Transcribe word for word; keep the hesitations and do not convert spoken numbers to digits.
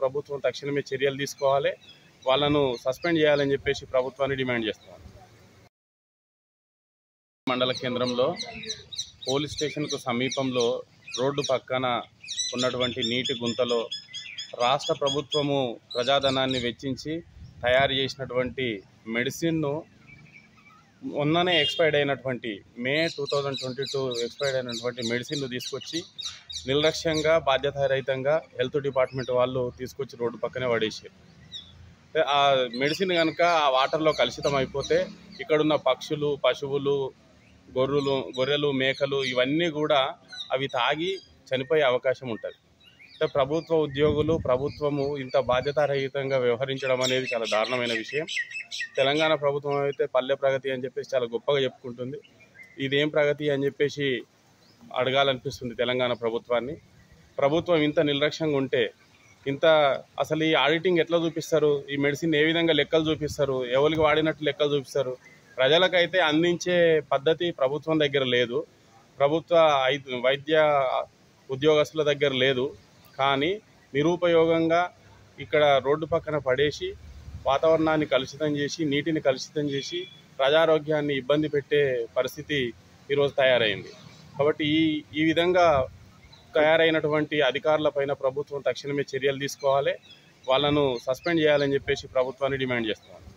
ప్రభుత్వం తక్షణమే చర్యలు తీసుకోవాలి, వాళ్ళను సస్పెండ్ చేయాలని చెప్పేసి ప్రభుత్వాన్ని డిమాండ్ చేస్తున్నాం. మండల కేంద్రంలో పోలీస్ స్టేషన్కు సమీపంలో రోడ్డు పక్కన ఉన్నటువంటి నీటి గుంతలో రాష్ట్ర ప్రభుత్వము ప్రజాధనాన్ని వెచ్చించి తయారు చేసినటువంటి మెడిసిన్ను మొన్ననే ఎక్స్పైర్డ్ అయినటువంటి May two thousand twenty two expired అయినటువంటి మెడిసిన్లు తీసుకొచ్చి నిర్లక్ష్యంగా బాధ్యతారహితంగా హెల్త్ డిపార్ట్మెంట్ వాళ్ళు తీసుకొచ్చి రోడ్డు పక్కనే పడేసారు. ఆ మెడిసిన్ కనుక ఆ వాటర్లో కలుషితం అయిపోతే ఇక్కడున్న పక్షులు, పశువులు, గొర్రెలు గొర్రెలు మేకలు ఇవన్నీ కూడా అవి తాగి చనిపోయే అవకాశం ఉంటుంది. అంటే ప్రభుత్వ ఉద్యోగులు ప్రభుత్వము ఇంత బాధ్యతారహితంగా వ్యవహరించడం అనేది చాలా దారుణమైన విషయం. తెలంగాణ ప్రభుత్వం అయితే పల్లె ప్రగతి అని చెప్పేసి చాలా గొప్పగా చెప్పుకుంటుంది. ఇదేం ప్రగతి అని చెప్పేసి అడగాలనిపిస్తుంది తెలంగాణ ప్రభుత్వాన్ని. ప్రభుత్వం ఇంత నిర్లక్ష్యంగా ఉంటే ఇంత అసలు ఈ ఆడిటింగ్ ఎట్లా చూపిస్తారు, ఈ మెడిసిన్ ఏ విధంగా లెక్కలు చూపిస్తారు, ఎవరికి వాడినట్టు లెక్కలు చూపిస్తారు. ప్రజలకైతే అందించే పద్ధతి ప్రభుత్వం దగ్గర లేదు, ప్రభుత్వ వైద్య ఉద్యోగస్తుల దగ్గర లేదు. కానీ నిరుపయోగంగా ఇక్కడ రోడ్డు పక్కన పడేసి వాతావరణాన్ని కలుషితం చేసి నీటిని కలుషితం చేసి ప్రజారోగ్యాన్ని ఇబ్బంది పెట్టే పరిస్థితి ఈరోజు తయారైంది. కాబట్టి ఈ ఈ విధంగా తయారైనటువంటి అధికారులపైన ప్రభుత్వం తక్షణమే చర్యలు తీసుకోవాలి, వాళ్ళను సస్పెండ్ చేయాలని చెప్పేసి ప్రభుత్వాన్ని డిమాండ్ చేస్తున్నాను.